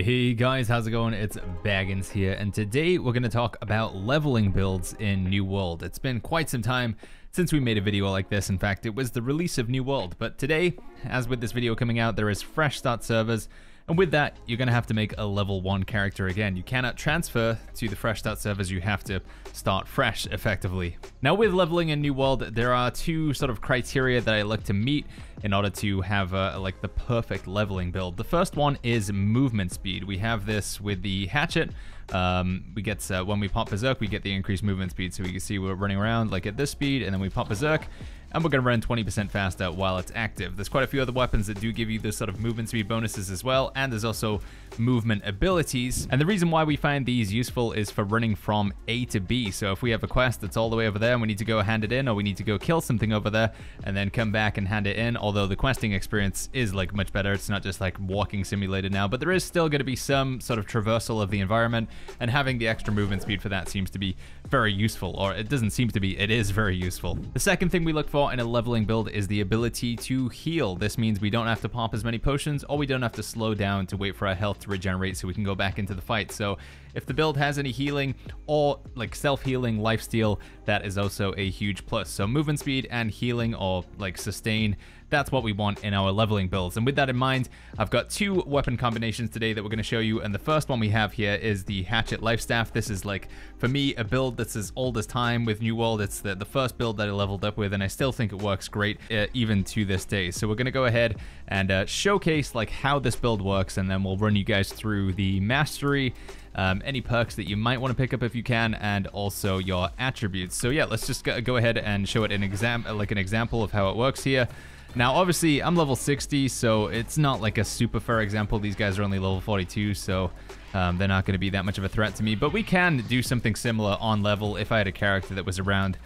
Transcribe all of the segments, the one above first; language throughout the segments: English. Hey guys, how's it going? It's Baggins here, and today we're going to talk about leveling builds in New World. It's been quite some time since we made a video like this. In fact, it was the release of New World, but today, as with this video coming out, there is fresh start servers, and with that, you're going to have to make a level 1 character again. You cannot transfer to the fresh start servers, you have to start fresh, effectively. Now, with leveling in New World, there are two sort of criteria that I look to meet in order to have like the perfect leveling build. The first one is movement speed. We have this with the Hatchet. We get when we pop Berserk, we get the increased movement speed. So you can see we're running around like at this speed, and then we pop Berserk, and we're gonna run 20% faster while it's active. There's quite a few other weapons that do give you this sort of movement speed bonuses as well, and there's also movement abilities. And the reason why we find these useful is for running from A to B. So if we have a quest that's all the way over there and we need to go hand it in, or we need to go kill something over there and then come back and hand it in, although the questing experience is like much better. It's not just like walking simulator now, but there is still gonna be some sort of traversal of the environment, and having the extra movement speed for that seems to be very useful, or it doesn't seem to be, it is very useful. The second thing we look for in a leveling build is the ability to heal. This means we don't have to pop as many potions, or we don't have to slow down to wait for our health to regenerate so we can go back into the fight. So if the build has any healing or like self-healing lifesteal, that is also a huge plus. So movement speed and healing, or like sustain, that's what we want in our leveling builds. And with that in mind, I've got two weapon combinations today that we're going to show you. And the first one we have here is the Hatchet Lifestaff. This is like, for me, a build that's as old as time with New World. It's the first build that I leveled up with, and I still think it works great even to this day. So we're going to go ahead and showcase like how this build works, and then we'll run you guys through the mastery, any perks that you might want to pick up if you can, and also your attributes. So yeah, let's just go ahead and show it an example of how it works here. Now, obviously, I'm level 60, so it's not like a super fair example. These guys are only level 42, so they're not going to be that much of a threat to me. But we can do something similar on level if I had a character that was around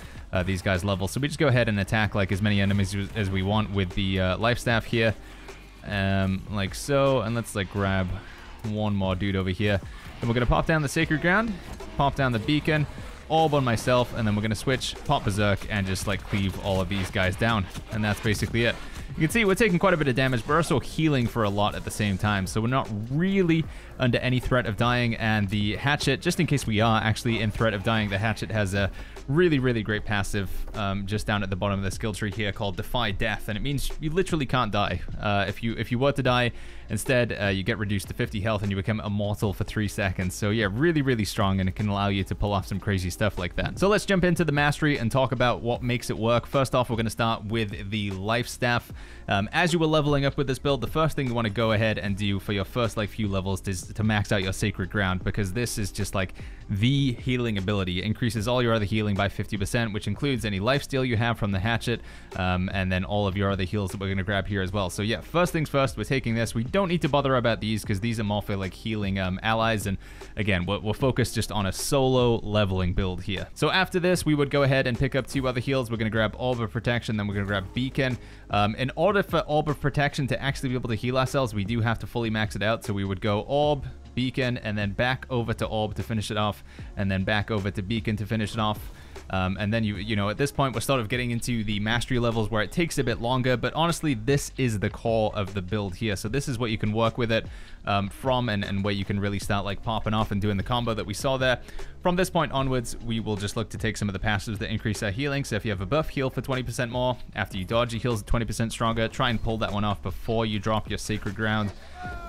these guys' level. So we just go ahead and attack like as many enemies as we want with the Lifestaff here, like so. And let's like grab one more dude over here. And we're going to pop down the Sacred Ground, pop down the Beacon, Orb on myself, and then we're gonna switch, pop Berserk, and just like cleave all of these guys down. And that's basically it. You can see we're taking quite a bit of damage, but we're also healing for a lot at the same time, so we're not really under any threat of dying. And the Hatchet, just in case we are actually in threat of dying, the Hatchet has a really great passive just down at the bottom of the skill tree here called Defy Death, and it means you literally can't die. If you were to die, instead you get reduced to 50 health and you become immortal for 3 seconds. So yeah, really strong, and it can allow you to pull off some crazy stuff like that. So let's jump into the mastery and talk about what makes it work. First off, we're going to start with the Lifestaff. As you were leveling up with this build, the first thing you want to go ahead and do for your first like few levels is to max out your Sacred Ground, because this is just like the healing ability. It increases all your other healing by 50%, which includes any lifesteal you have from the Hatchet, and then all of your other heals that we're going to grab here as well. So yeah, first things first, we're taking this. We don't need to bother about these because these are more for like healing allies, and again, we're focused just on a solo leveling build here. So after this, we would go ahead and pick up two other heals. We're going to grab Orb of Protection, then we're going to grab Beacon. In order for Orb of Protection to actually be able to heal ourselves, we do have to fully max it out. So we would go Orb, Beacon, and then back over to Orb to finish it off, and then back over to Beacon to finish it off. And then, you know, at this point, we're sort of getting into the mastery levels where it takes a bit longer. But honestly, this is the core of the build here. So this is what you can work with it from, and where you can really start like popping off and doing the combo that we saw there. From this point onwards, we will just look to take some of the passives that increase our healing. So if you have a buff, heal for 20% more. After you dodge, your heals are 20% stronger. Try and pull that one off before you drop your Sacred Ground.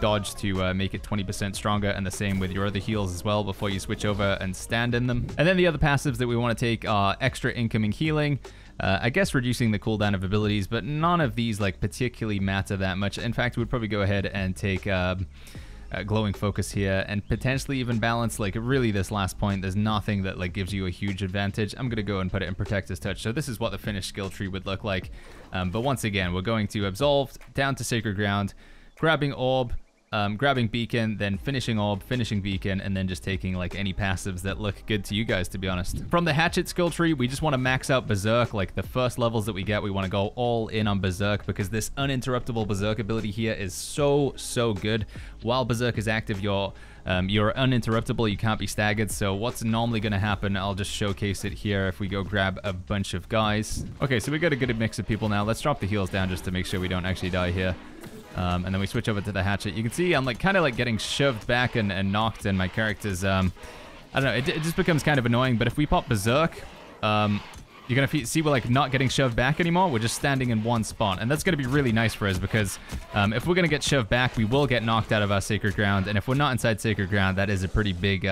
Dodge to make it 20% stronger, and the same with your other heals as well before you switch over and stand in them. And then the other passives that we want to take are extra incoming healing, I guess reducing the cooldown of abilities, but none of these like particularly matter that much. In fact, we'd probably go ahead and take glowing focus here, and potentially even balance. Like really, this last point, there's nothing that like gives you a huge advantage. I'm gonna go and put it in Protector's Touch. So this is what the finished skill tree would look like. But once again, we're going to Absolved, down to Sacred Ground, grabbing Orb, grabbing Beacon, then finishing Orb, finishing Beacon, and then just taking like any passives that look good to you guys, to be honest. From the Hatchet skill tree, we just want to max out Berserk. Like the first levels that we get, we want to go all in on Berserk, because this uninterruptible Berserk ability here is so good. While Berserk is active, you're uninterruptible, you can't be staggered. So what's normally going to happen, I'll just showcase it here if we go grab a bunch of guys. Okay, so we got a good mix of people now. Let's drop the heals down just to make sure we don't actually die here. And then we switch over to the hatchet. You can see I'm like kind of like getting shoved back and knocked, and my character's, I don't know, it just becomes kind of annoying. But if we pop Berserk, you're going to see we're like not getting shoved back anymore. We're just standing in one spot, and that's going to be really nice for us, because if we're going to get shoved back, we will get knocked out of our Sacred Ground, and if we're not inside Sacred Ground, that is a pretty big,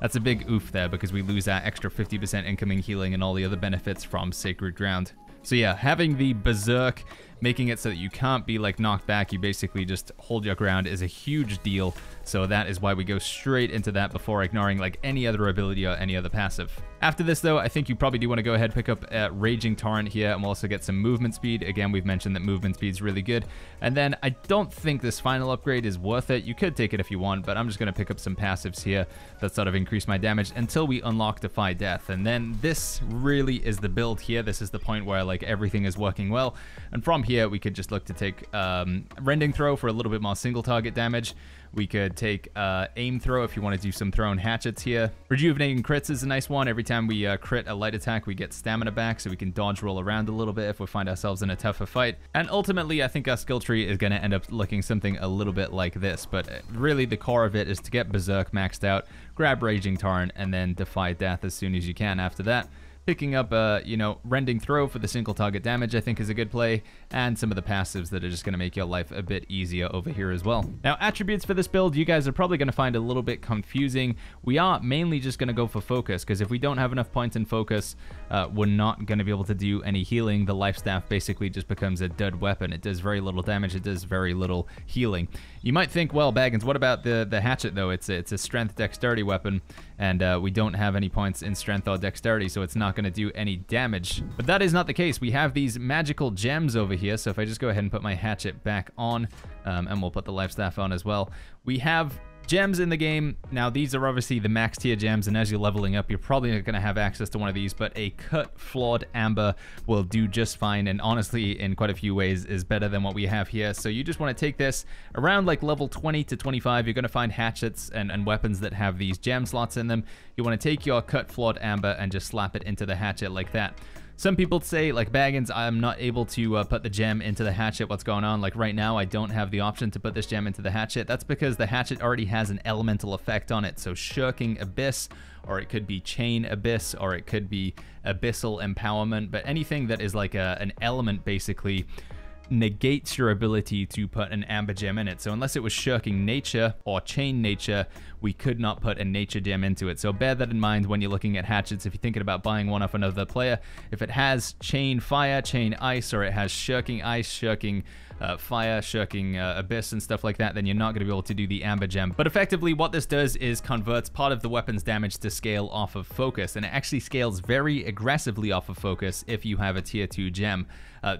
that's a big oof there, because we lose our extra 50% incoming healing and all the other benefits from Sacred Ground. So yeah, having the Berserk, making it so that you can't be like knocked back, you basically just hold your ground, is a huge deal. So that is why we go straight into that before ignoring like any other ability or any other passive. After this though, I think you probably do want to go ahead, pick up Raging Torrent here, and we'll also get some movement speed. Again, we've mentioned that movement speed is really good. And then I don't think this final upgrade is worth it. You could take it if you want, but I'm just going to pick up some passives here that sort of increase my damage until we unlock Defy Death. And then this really is the build here. This is the point where like everything is working well. And from here, we could just look to take Rending Throw for a little bit more single target damage. We could take Aim Throw if you want to do some thrown hatchets here. Rejuvenating Crits is a nice one. Every time we crit a light attack, we get stamina back, so we can dodge roll around a little bit if we find ourselves in a tougher fight. And ultimately, I think our skill tree is going to end up looking something a little bit like this, but really the core of it is to get Berserk maxed out, grab Raging Torrent, and then Defy Death as soon as you can after that. Picking up, you know, Rending Throw for the single target damage, I think, is a good play, and some of the passives that are just going to make your life a bit easier over here as well. Now, attributes for this build, you guys are probably going to find a little bit confusing. We are mainly just going to go for focus, because if we don't have enough points in focus, we're not going to be able to do any healing. The Lifestaff basically just becomes a dud weapon. It does very little damage. It does very little healing. You might think, well, Baggins, what about the hatchet, though? It's a strength dexterity weapon, and we don't have any points in strength or dexterity, so it's not going to do any damage. But that is not the case. We have these magical gems over here. So if I just go ahead and put my hatchet back on, and we'll put the Lifestaff on as well, we have gems in the game. Now, these are obviously the max tier gems, and as you're leveling up, you're probably not going to have access to one of these, but a cut flawed amber will do just fine, and honestly, in quite a few ways, is better than what we have here. So you just want to take this around like level 20 to 25. You're going to find hatchets and weapons that have these gem slots in them. You want to take your cut flawed amber and just slap it into the hatchet like that. Some people say, like, Baggins, I'm not able to put the gem into the hatchet. What's going on? Like, right now, I don't have the option to put this gem into the hatchet. That's because the hatchet already has an elemental effect on it. So Shirking Abyss, or it could be Chain Abyss, or it could be Abyssal Empowerment. But anything that is like an element, basically, negates your ability to put an amber gem in it. So unless it was Shirking Nature or Chain Nature, we could not put a nature gem into it. So bear that in mind when you're looking at hatchets. If you're thinking about buying one off another player, if it has Chain Fire, Chain Ice, or it has Shirking Ice, Shirking Fire, Shirking Abyss, and stuff like that, then you're not going to be able to do the amber gem. But effectively, what this does is converts part of the weapon's damage to scale off of focus, and it actually scales very aggressively off of focus if you have a tier 2 gem.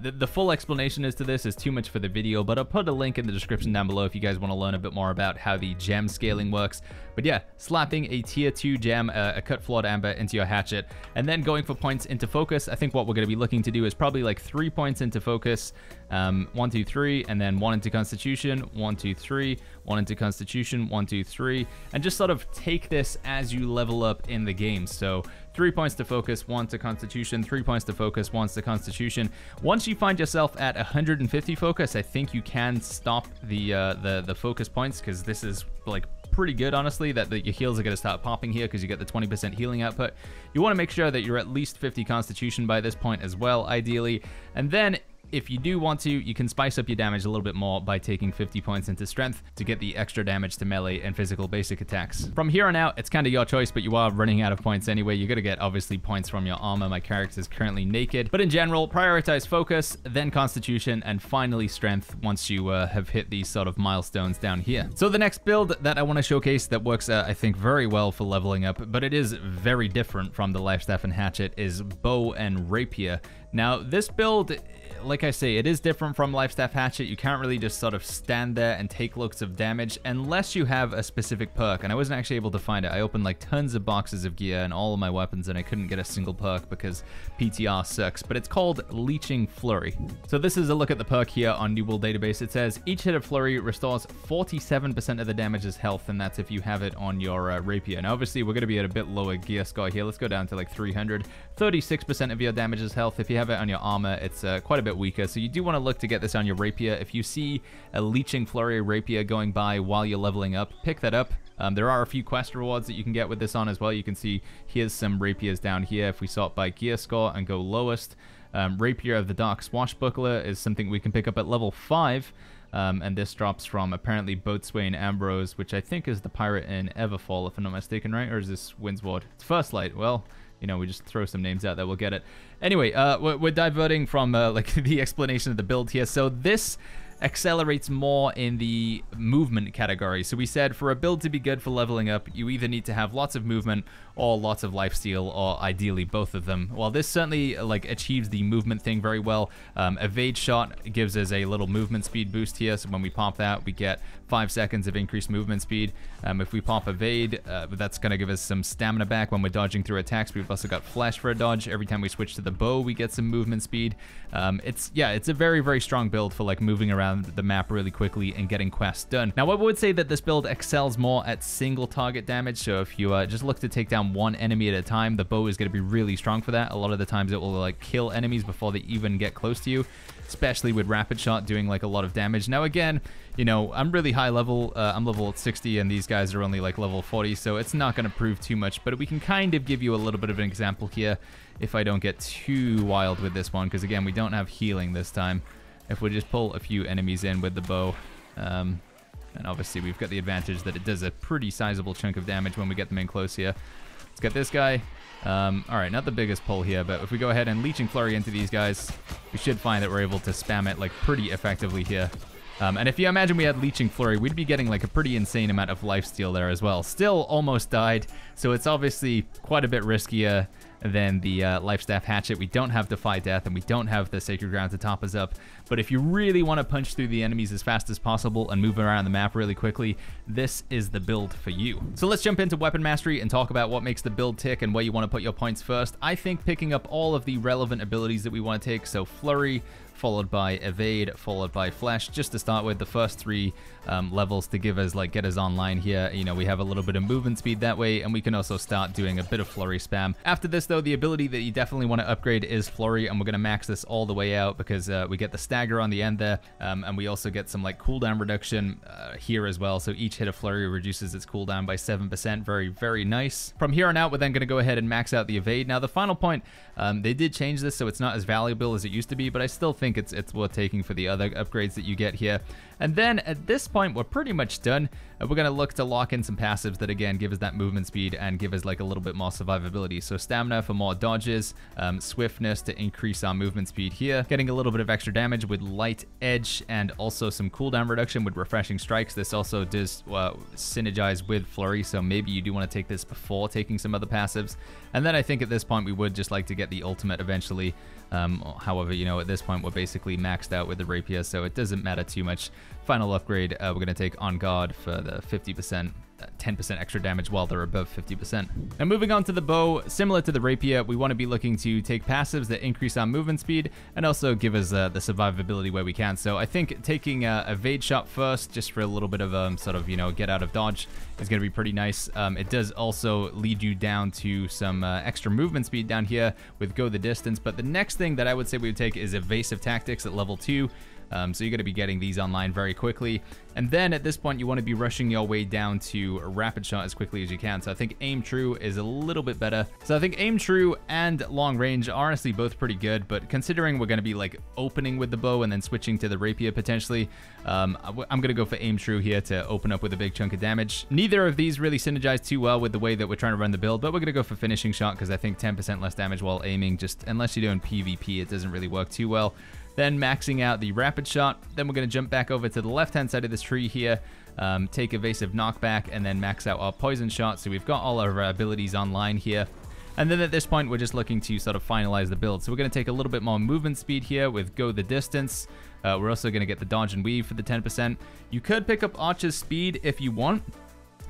The full explanation is to this is too much for the video, but I'll put a link in the description down below if you guys want to learn a bit more about how the gem scaling works. But yeah, slapping a tier 2 gem, a cut flawed amber, into your hatchet, and then going for points into focus. I think what we're going to be looking to do is probably like 3 points into focus, 1, 2, 3, and then 1 into Constitution, 1, 2, 3, 1 into Constitution, 1, 2, 3, and just sort of take this as you level up in the game. So 3 points to focus, 1 to Constitution, 3 points to focus, 1 to Constitution. Once you find yourself at 150 focus, I think you can stop the focus points, because this is like pretty good, honestly, that your heals are going to start popping here, because you get the 20% healing output. You want to make sure that you're at least 50 Constitution by this point as well, ideally. And then if you do want to, you can spice up your damage a little bit more by taking 50 points into strength to get the extra damage to melee and physical basic attacks. From here on out, it's kind of your choice, but you are running out of points anyway. You're going to get, obviously, points from your armor. My character is currently naked. But in general, prioritize focus, then Constitution, and finally strength once you have hit these sort of milestones down here. So the next build that I want to showcase that works, I think, very well for leveling up, but it is very different from the Lifestaff and Hatchet, is Bow and Rapier. Now, this build, like I say, it is different from Lifestaff Hatchet. You can't really just sort of stand there and take looks of damage unless you have a specific perk, and I wasn't actually able to find it. I opened like tons of boxes of gear and all of my weapons, and I couldn't get a single perk because PTR sucks, but it's called Leeching Flurry. So this is a look at the perk here on New World Database. It says each hit of Flurry restores 47% of the damage's health, and that's if you have it on your Rapier. Now, obviously, we're going to be at a bit lower gear score here. Let's go down to like 300. 36% of your damage's health. If you have it on your armor, it's quite a bit bit weaker, so you do want to look to get this on your Rapier. If you see a Leeching Flurry Rapier going by while you're leveling up, pick that up. There are a few quest rewards that you can get with this on as well. You can see here's some Rapiers down here. If we sort by gear score and go lowest, Rapier of the Dark Swashbuckler is something we can pick up at level 5. And this drops from apparently Boatswain Ambrose, which I think is the pirate in Everfall, if I'm not mistaken, right? Or is this Windsward? It's First Light. Well, you know, we just throw some names out there, we'll get it. Anyway, we're diverting from like the explanation of the build here. So this accelerates more in the movement category. So we said for a build to be good for leveling up, you either need to have lots of movement or lots of lifesteal, or ideally both of them. Well, this certainly like achieves the movement thing very well. Evade Shot gives us a little movement speed boost here. So when we pop that, we get 5 seconds of increased movement speed. If we pop Evade, that's going to give us some stamina back when we're dodging through attacks. We've also got Flash for a dodge. Every time we switch to the Bow, we get some movement speed. It's a very, very strong build for like moving around the map really quickly and getting quests done. Now, I would say that this build excels more at single target damage, so if you just look to take down one enemy at a time, the Bow is going to be really strong for that. A lot of the times it will like kill enemies before they even get close to you, especially with Rapid Shot doing like a lot of damage. Now again, you know, I'm really high level, I'm level 60 and these guys are only like level 40, so it's not going to prove too much, but we can kind of give you a little bit of an example here if I don't get too wild with this one, because again, we don't have healing this time. If we just pull a few enemies in with the Bow, and obviously we've got the advantage that it does a pretty sizable chunk of damage when we get them in close here. Let's get this guy. Alright, not the biggest pull here, but if we go ahead and Leeching Flurry into these guys, we should find that we're able to spam it like pretty effectively here. And if you imagine we had Leeching Flurry, we'd be getting like a pretty insane amount of lifesteal there as well. Still almost died, so it's obviously quite a bit riskier than the Lifestaff Hatchet. We don't have Defy Death, and we don't have the Sacred Ground to top us up. But if you really want to punch through the enemies as fast as possible and move around the map really quickly, this is the build for you. So let's jump into weapon mastery and talk about what makes the build tick and where you want to put your points first. I think picking up all of the relevant abilities that we want to take, so Flurry, followed by Evade, followed by Flash, just to start with the first three levels to give us, like, get us online here. You know, we have a little bit of movement speed that way, and we can also start doing a bit of Flurry spam. After this, though, the ability that you definitely want to upgrade is Flurry, and we're going to max this all the way out because we get the stagger on the end there, and we also get some, like, cooldown reduction here as well. So each hit of Flurry reduces its cooldown by 7%. Very, very nice. From here on out, we're then going to go ahead and max out the Evade. Now, the final point, they did change this, so it's not as valuable as it used to be, but I still think it's worth taking for the other upgrades that you get here. And then at this point, we're pretty much done. We're going to look to lock in some passives that, again, give us that movement speed and give us like a little bit more survivability. So stamina for more dodges, swiftness to increase our movement speed here, getting a little bit of extra damage with light edge, and also some cooldown reduction with refreshing strikes. This also does synergize with Flurry, so maybe you do want to take this before taking some other passives. And then I think at this point, we would just like to get the ultimate eventually. However, you know, at this point, we're basically maxed out with the Rapier, so it doesn't matter too much. Final upgrade, we're going to take On Guard for the 50%. 10% extra damage while they're above 50%. Now moving on to the Bow, similar to the Rapier, we want to be looking to take passives that increase our movement speed and also give us the survivability where we can. So I think taking Evade Shot first, just for a little bit of sort of, you know, get out of dodge, is going to be pretty nice. It does also lead you down to some extra movement speed down here with Go the Distance, but the next thing that I would say we would take is Evasive Tactics at level 2. So you're going to be getting these online very quickly. And then at this point, you want to be rushing your way down to Rapid Shot as quickly as you can. So I think Aim True is a little bit better. So I think Aim True and Long Range are honestly both pretty good, but considering we're going to be like opening with the Bow and then switching to the Rapier potentially, I'm going to go for Aim True here to open up with a big chunk of damage. Neither of these really synergize too well with the way that we're trying to run the build, but we're going to go for Finishing Shot because I think 10% less damage while aiming, just unless you're doing PvP, it doesn't really work too well. Then maxing out the Rapid Shot. Then we're going to jump back over to the left-hand side of this tree here, take Evasive Knockback, and then max out our Poison Shot. So we've got all of our abilities online here. And then at this point, we're just looking to sort of finalize the build. So we're going to take a little bit more movement speed here with Go the Distance. We're also going to get the Dodge and Weave for the 10%. You could pick up Archer's Speed if you want.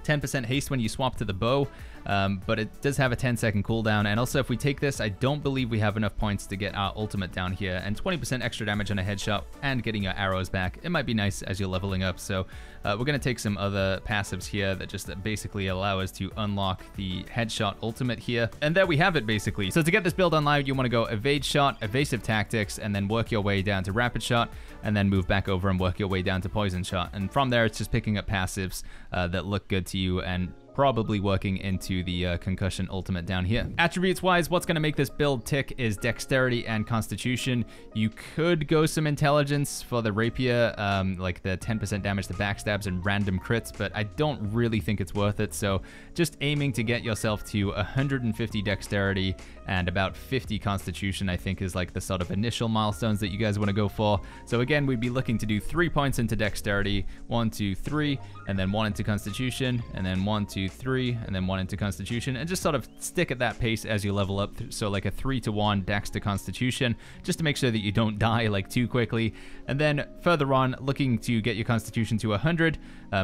10% haste when you swap to the Bow. But it does have a 10-second cooldown, and also if we take this, I don't believe we have enough points to get our ultimate down here, and 20% extra damage on a headshot and getting your arrows back. It might be nice as you're leveling up, so we're going to take some other passives here that just basically allow us to unlock the headshot ultimate here, and there we have it basically. So to get this build online, you want to go evade shot, evasive tactics, and then work your way down to rapid shot, and then move back over and work your way down to poison shot, and from there it's just picking up passives that look good to you and probably working into the concussion ultimate down here. Attributes wise, what's going to make this build tick is dexterity and constitution. You could go some intelligence for the rapier, like the 10% damage to backstabs and random crits, but I don't really think it's worth it. So just aiming to get yourself to 150 dexterity and about 50 constitution, I think, is like the sort of initial milestones that you guys want to go for. So again, we'd be looking to do 3 points into dexterity, 1, 2, 3, and then 1 into constitution, and then 1, 2, 3, and then 1 into constitution, and just sort of stick at that pace as you level up. So like a 3-to-1 dex to constitution, just to make sure that you don't die like too quickly. And then further on, looking to get your constitution to 100,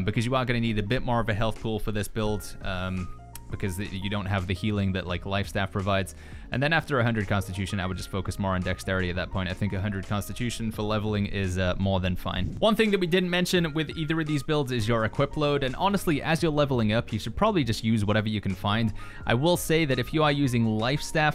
because you are going to need a bit more of a health pool for this build, because you don't have the healing that like Lifestaff provides. And then after 100 constitution, I would just focus more on dexterity at that point. I think 100 constitution for leveling is more than fine. One thing that we didn't mention with either of these builds is your equip load. And honestly, as you're leveling up, you should probably just use whatever you can find. I will say that if you are using Lifestaff,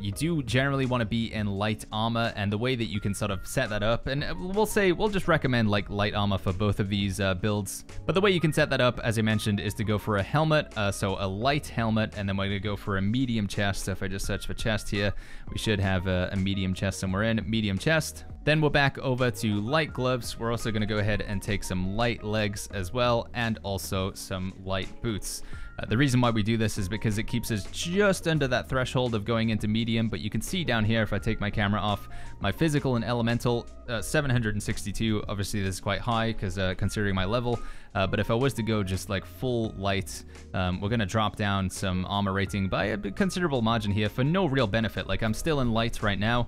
you do generally want to be in light armor, and the way that you can sort of set that up, and we'll just recommend like light armor for both of these builds. But the way you can set that up, as I mentioned, is to go for a helmet, so a light helmet, and then we're going to go for a medium chest. So if I just search for chest here, we should have a medium chest somewhere in medium chest. Then we're back over to light gloves. We're also going to go ahead and take some light legs as well, and also some light boots. The reason why we do this is because it keeps us just under that threshold of going into medium, but you can see down here, if I take my camera off, my physical and elemental, 762. Obviously this is quite high because considering my level, but if I was to go just like full light, we're going to drop down some armor rating by a considerable margin here for no real benefit. Like I'm still in light right now.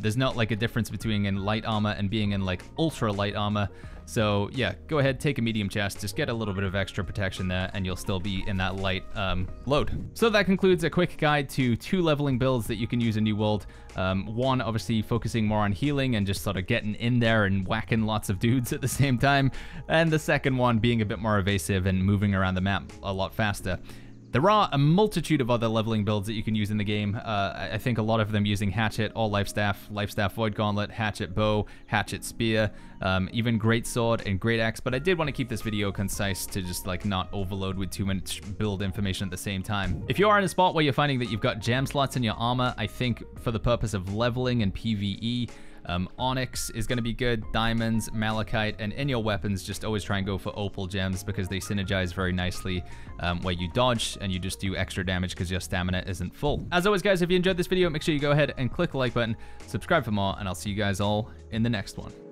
There's not like a difference between in light armor and being in like ultra light armor. So yeah, go ahead, take a medium chest, just get a little bit of extra protection there, and you'll still be in that light load. So that concludes a quick guide to 2 leveling builds that you can use in New World. One, obviously focusing more on healing and just sort of getting in there and whacking lots of dudes at the same time. And the second one being a bit more evasive and moving around the map a lot faster. There are a multitude of other leveling builds that you can use in the game. I think a lot of them using Hatchet or Lifestaff, Lifestaff Void Gauntlet, Hatchet Bow, Hatchet Spear, even Great Sword and Great Axe. But I did want to keep this video concise to just like not overload with too much build information at the same time. If you are in a spot where you're finding that you've got gem slots in your armor, I think for the purpose of leveling and PvE, onyx is going to be good, diamonds, malachite, and in your weapons, just always try and go for opal gems because they synergize very nicely, where you dodge and you just do extra damage because your stamina isn't full. As always, guys, if you enjoyed this video, make sure you go ahead and click the like button, subscribe for more, and I'll see you guys all in the next one.